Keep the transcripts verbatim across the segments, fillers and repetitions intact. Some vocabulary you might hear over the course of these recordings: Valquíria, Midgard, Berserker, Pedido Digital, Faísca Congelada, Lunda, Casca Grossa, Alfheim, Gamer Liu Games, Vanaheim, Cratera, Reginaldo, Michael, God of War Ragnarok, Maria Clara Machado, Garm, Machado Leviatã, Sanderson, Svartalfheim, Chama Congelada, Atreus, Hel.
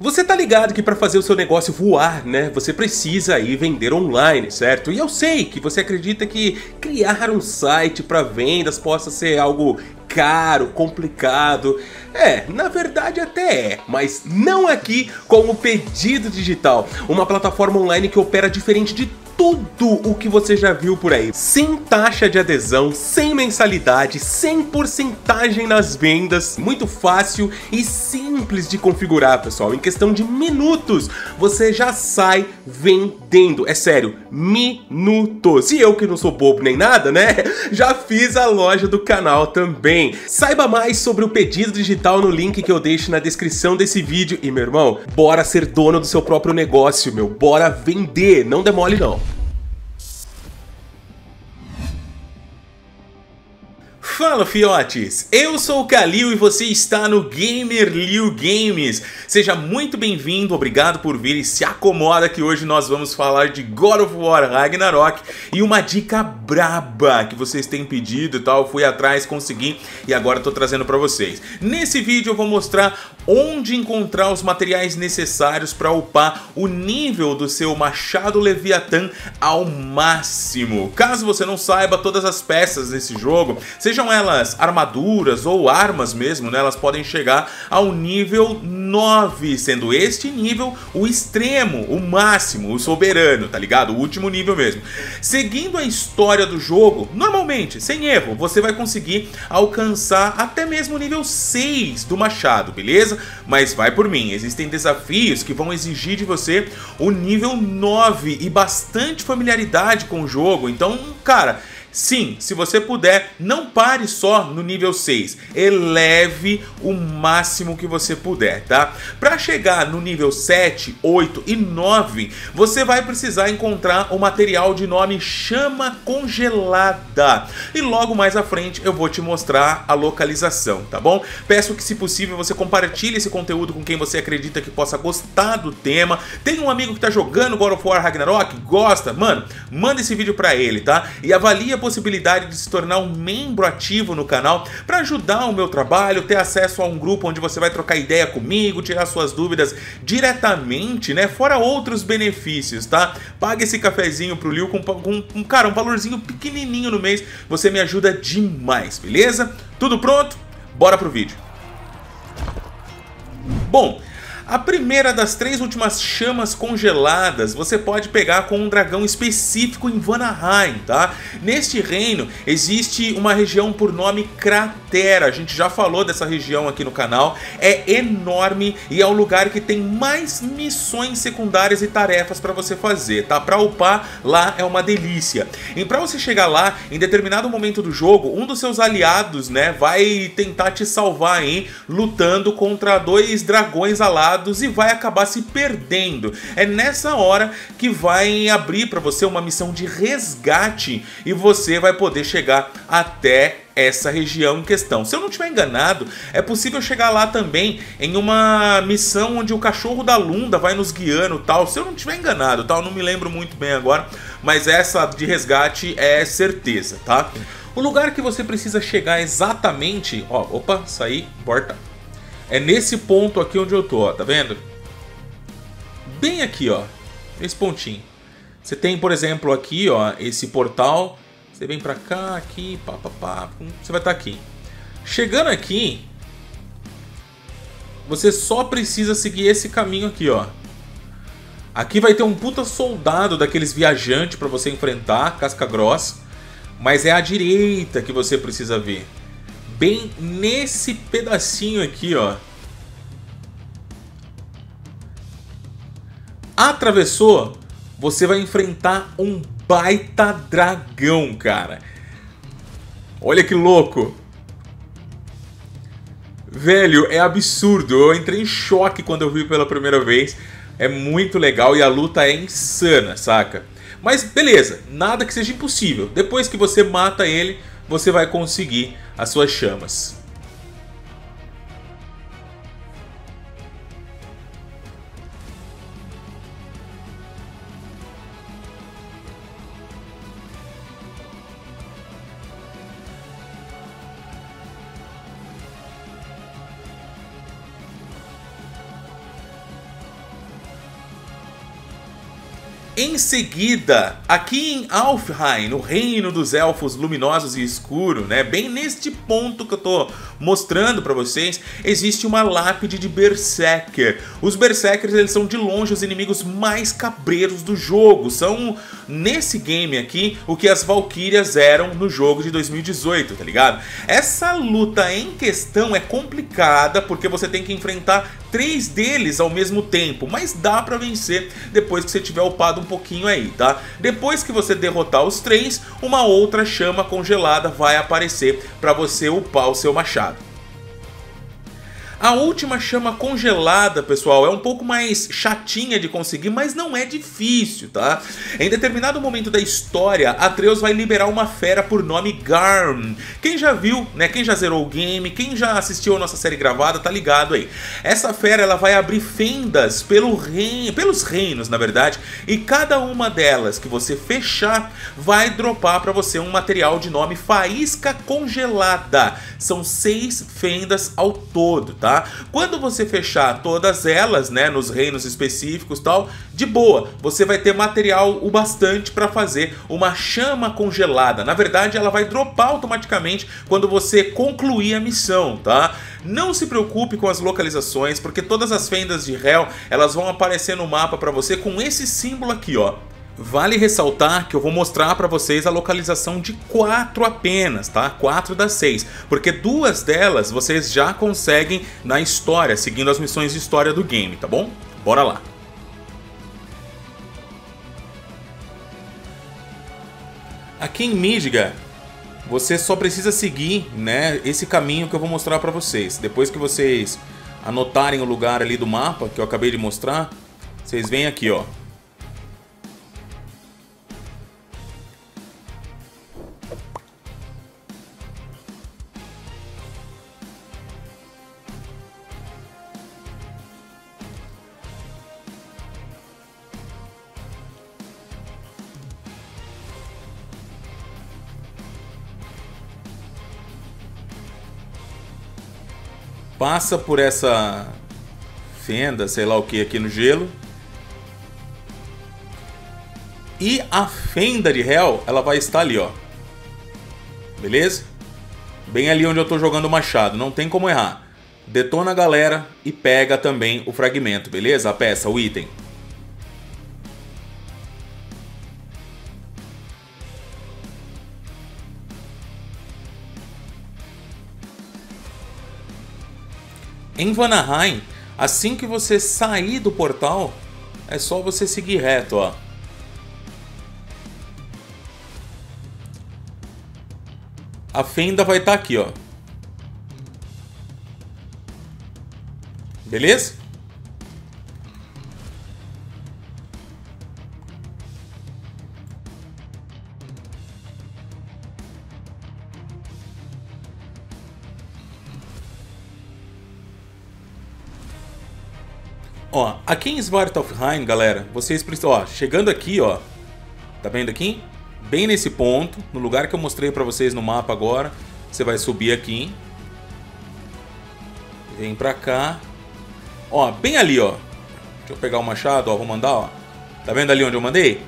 Você tá ligado que para fazer o seu negócio voar, né, você precisa aí vender online, certo? E eu sei que você acredita que criar um site para vendas possa ser algo caro, complicado. É, na verdade até é, mas não aqui com o Pedido Digital, uma plataforma online que opera diferente de tudo o que você já viu por aí. Sem taxa de adesão, sem mensalidade, sem porcentagem nas vendas, muito fácil e simples de configurar, pessoal. Em questão de minutos, você já sai vendendo. É sério, minutos. E eu que não sou bobo nem nada, né? Já fiz a loja do canal também. Saiba mais sobre o Pedido Digital no link que eu deixo na descrição desse vídeo. E, meu irmão, bora ser dono do seu próprio negócio, meu. Bora vender, não demole não. Fala, fiotes! Eu sou o Kalil e você está no Gamer Liu Games. Seja muito bem-vindo, obrigado por vir e se acomoda que hoje nós vamos falar de God of War Ragnarok e uma dica braba que vocês têm pedido e tal, fui atrás, consegui e agora estou trazendo para vocês. Nesse vídeo eu vou mostrar onde encontrar os materiais necessários para upar o nível do seu Machado Leviatã ao máximo. Caso você não saiba, todas as peças desse jogo, sejam elas armaduras ou armas mesmo, né? Elas podem chegar ao nível nove, sendo este nível o extremo, o máximo, o soberano, tá ligado? O último nível mesmo. Seguindo a história do jogo, normalmente, sem erro, você vai conseguir alcançar até mesmo o nível seis do machado, beleza? Mas vai por mim, existem desafios que vão exigir de você o nível nove e bastante familiaridade com o jogo, então, cara... Sim, se você puder, não pare só no nível seis, eleve o máximo que você puder, tá? Para chegar no nível sete, oito e nove, você vai precisar encontrar o material de nome Chama Congelada. E logo mais à frente eu vou te mostrar a localização, tá bom? Peço que, se possível, você compartilhe esse conteúdo com quem você acredita que possa gostar do tema. Tem um amigo que tá jogando God of War Ragnarok? Gosta? Mano, manda esse vídeo pra ele, tá? E avalia a possibilidade de se tornar um membro ativo no canal para ajudar o meu trabalho, ter acesso a um grupo onde você vai trocar ideia comigo, tirar suas dúvidas diretamente, né? Fora outros benefícios, tá? Pague esse cafezinho pro Liu com, com, com cara, um valorzinho pequenininho no mês, você me ajuda demais, beleza? Tudo pronto? Bora pro vídeo. Bom, a primeira das três últimas chamas congeladas você pode pegar com um dragão específico em Vanaheim, tá? Neste reino existe uma região por nome Cratera, a gente já falou dessa região aqui no canal, é enorme e é o lugar que tem mais missões secundárias e tarefas para você fazer, tá? Pra upar lá é uma delícia. E pra você chegar lá, em determinado momento do jogo, um dos seus aliados, né, vai tentar te salvar aí, lutando contra dois dragões alados e vai acabar se perdendo. É nessa hora que vai abrir para você uma missão de resgate e você vai poder chegar até essa região em questão. Se eu não estiver enganado, é possível chegar lá também em uma missão onde o cachorro da Lunda vai nos guiando, tal. Se eu não estiver enganado, tal, não me lembro muito bem agora, mas essa de resgate é certeza, tá? O lugar que você precisa chegar exatamente, ó, opa, saí, porta. É nesse ponto aqui onde eu tô, ó, tá vendo? Bem aqui, ó, esse pontinho. Você tem, por exemplo, aqui, ó, esse portal. Você vem pra cá, aqui, pá, pá, pá. Você vai estar aqui. Chegando aqui, você só precisa seguir esse caminho aqui, ó. Aqui vai ter um puta soldado daqueles viajantes pra você enfrentar, casca grossa. Mas é à direita que você precisa ver. Bem nesse pedacinho aqui, ó. Atravessou, você vai enfrentar um baita dragão, cara. Olha que louco. Velho, é absurdo. Eu entrei em choque quando eu vi pela primeira vez. É muito legal e a luta é insana, saca? Mas beleza, nada que seja impossível. Depois que você mata ele, você vai conseguir as suas chamas. Em seguida, aqui em Alfheim, no reino dos elfos luminosos e escuro, né, bem neste ponto que eu tô mostrando para vocês, existe uma lápide de Berserker. Os Berserkers, eles são de longe os inimigos mais cabreiros do jogo. São, nesse game aqui, o que as Valquírias eram no jogo de dois mil e dezoito, tá ligado? Essa luta em questão é complicada porque você tem que enfrentar três deles ao mesmo tempo, mas dá para vencer depois que você tiver upado um pouquinho aí, tá? Depois que você derrotar os três, uma outra chama congelada vai aparecer para você upar o seu machado. A última chama congelada, pessoal, é um pouco mais chatinha de conseguir, mas não é difícil, tá? Em determinado momento da história, Atreus vai liberar uma fera por nome Garm. Quem já viu, né, quem já zerou o game, quem já assistiu a nossa série gravada, tá ligado aí. Essa fera, ela vai abrir fendas pelo reino, pelos reinos, na verdade, e cada uma delas que você fechar vai dropar pra você um material de nome Faísca Congelada. São seis fendas ao todo, tá? Quando você fechar todas elas, né, nos reinos específicos, tal, de boa, você vai ter material o bastante para fazer uma chama congelada. Na verdade, ela vai dropar automaticamente quando você concluir a missão, tá? Não se preocupe com as localizações, porque todas as fendas de Hel, elas vão aparecer no mapa para você com esse símbolo aqui, ó. Vale ressaltar que eu vou mostrar para vocês a localização de quatro apenas, tá? quatro das seis, porque duas delas vocês já conseguem na história, seguindo as missões de história do game, tá bom? Bora lá! Aqui em Midgard, você só precisa seguir, né, esse caminho que eu vou mostrar para vocês. Depois que vocês anotarem o lugar ali do mapa que eu acabei de mostrar, vocês vêm aqui, ó. Passa por essa fenda, sei lá o que, aqui no gelo. E a fenda de Hel, ela vai estar ali, ó. Beleza? Bem ali onde eu tô jogando o machado, não tem como errar. Detona a galera e pega também o fragmento, beleza? A peça, o item. Em Vanaheim, assim que você sair do portal, é só você seguir reto, ó. A fenda vai estar aqui, ó. Beleza? Ó, aqui em Svartalfheim, galera, vocês precisam, ó, chegando aqui, ó, tá vendo aqui? Bem nesse ponto, no lugar que eu mostrei pra vocês no mapa agora, você vai subir aqui, vem pra cá, ó, bem ali, ó, deixa eu pegar o machado, ó, vou mandar, ó, tá vendo ali onde eu mandei?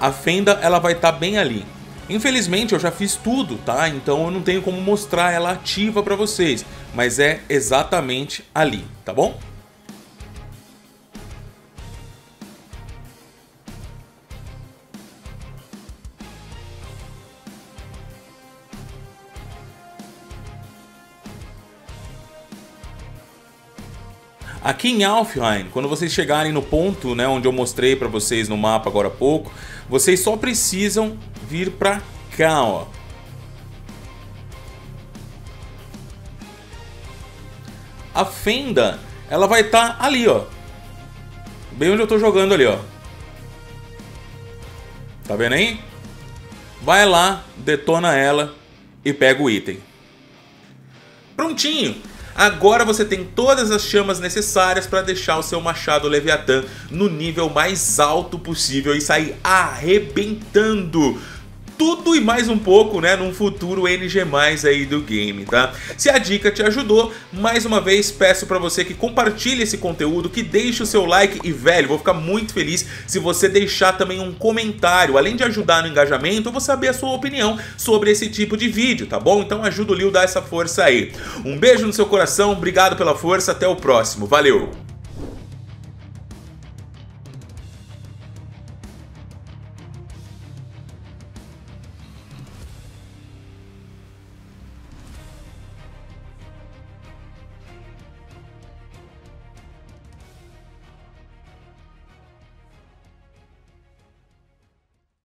A fenda, ela vai estar bem ali. Infelizmente eu já fiz tudo, tá? Então eu não tenho como mostrar ela ativa pra vocês, mas é exatamente ali, tá bom? Aqui em Alfheim, quando vocês chegarem no ponto, né, onde eu mostrei para vocês no mapa agora há pouco, vocês só precisam vir para cá, ó. A fenda, ela vai estar tá ali, ó. Bem onde eu tô jogando ali, ó. Tá vendo aí? Vai lá, detona ela e pega o item. Prontinho! Agora você tem todas as chamas necessárias para deixar o seu Machado Leviatã no nível mais alto possível e sair arrebentando tudo e mais um pouco, né, num futuro N G mais aí do game, tá? Se a dica te ajudou, mais uma vez peço pra você que compartilhe esse conteúdo, que deixe o seu like e, velho, vou ficar muito feliz se você deixar também um comentário. Além de ajudar no engajamento, eu vou saber a sua opinião sobre esse tipo de vídeo, tá bom? Então ajuda o Liu a dar essa força aí. Um beijo no seu coração, obrigado pela força, até o próximo, valeu!